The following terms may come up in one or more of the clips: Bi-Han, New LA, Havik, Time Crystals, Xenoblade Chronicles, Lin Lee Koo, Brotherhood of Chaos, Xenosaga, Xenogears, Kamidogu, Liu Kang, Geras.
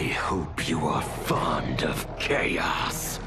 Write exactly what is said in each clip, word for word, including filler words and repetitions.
I hope you are fond of chaos.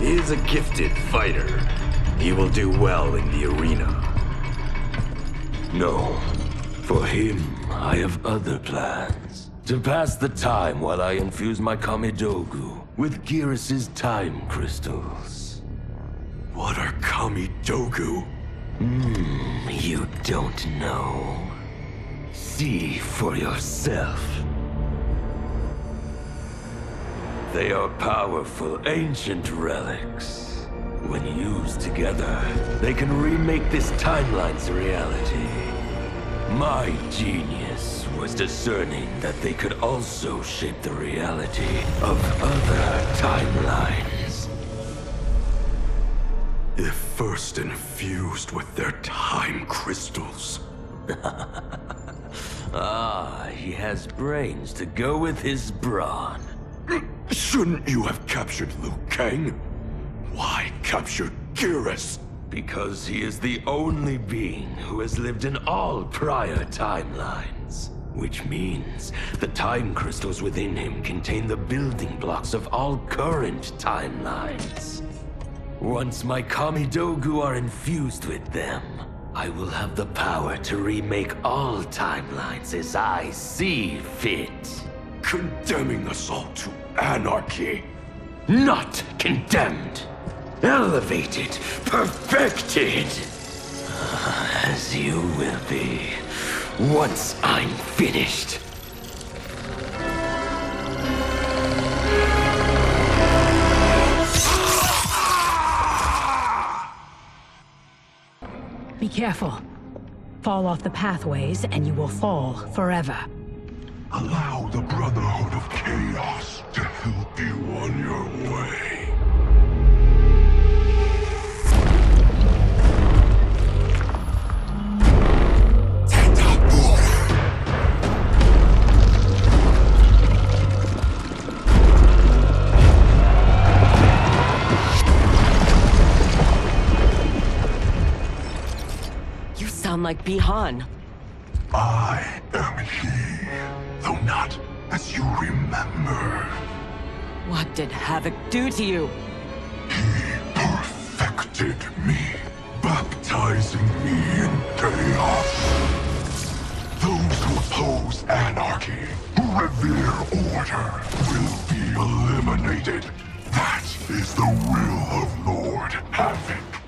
He is a gifted fighter. He will do well in the arena. No. For him, I have other plans. To pass the time while I infuse my Kamidogu with Geras' Time Crystals. What are Kamidogu? Hmm, you don't know. See for yourself. They are powerful, ancient relics. When used together, they can remake this timeline's reality. My genius was discerning that they could also shape the reality of other timelines. If first infused with their time crystals. Ah, he has brains to go with his brawn. Shouldn't you have captured Liu Kang? Why capture Geras? Because he is the only being who has lived in all prior timelines. Which means the time crystals within him contain the building blocks of all current timelines. Once my Kamidogu are infused with them, I will have the power to remake all timelines as I see fit. Condemning us all to anarchy. Not condemned. Elevated. Perfected. As you will be, once I'm finished. Be careful. Fall off the pathways and you will fall forever. Allow the Brotherhood of Chaos to help you on your way. You sound like Bi-Han. I am he, though not as you remember. What did Havik do to you? He perfected me, baptizing me in chaos. Those who oppose anarchy, who revere order, will be eliminated. That is the will of Lord Havik.